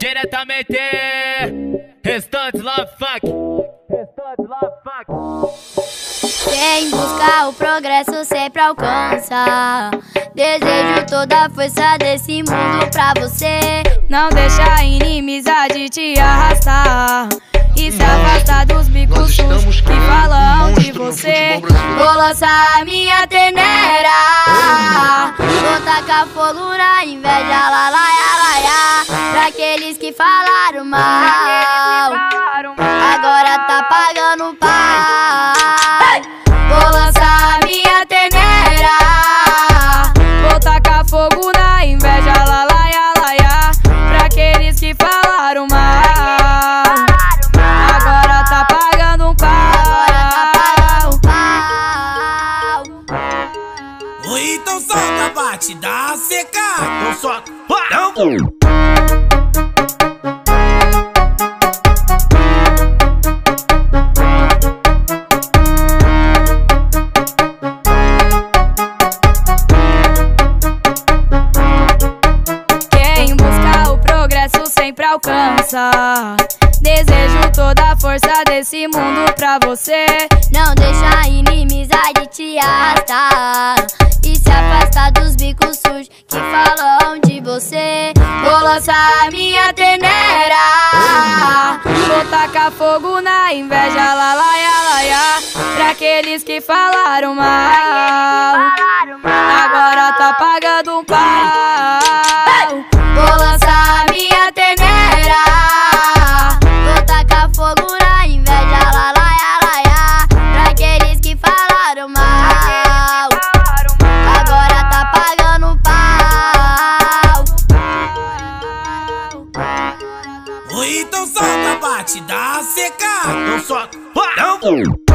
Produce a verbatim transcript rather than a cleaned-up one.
Diretamente, restantes lá, fuck. Restantes lá, fuck. Quem busca o progresso sempre alcança. Desejo toda a força desse mundo pra você. Não deixa a inimizade te arrastar e se afastar dos bicos sujos que falam de você. Vou lançar a minha tenera, vou tacar fogo na inveja, lá, lá, lá, lá. Pra aqueles que falaram mal, agora tá pagando pau. Vou lançar a minha tenera, vou tacar fogo na inveja, lá, lá, lá, lá. Pra aqueles que falaram mal, então solta, bate, dá a secar. Então solta, não. Quem busca o progresso sempre alcança. Desejo toda a força desse mundo pra você. Não deixa a inimizade te arrastar e se afastar dos bicos sujos que falam de você. Vou lançar a minha tenera, vou tacar fogo na inveja, lá, lá, lá, lá. Pra aqueles que falaram mal, agora tá pagando um pau. Vou lançar a minha tenera, vou tacar fogo na inveja, lá, lá, lá, lá. Pra aqueles que falaram mal, então solta, bate, dá a secar. Então solta, não.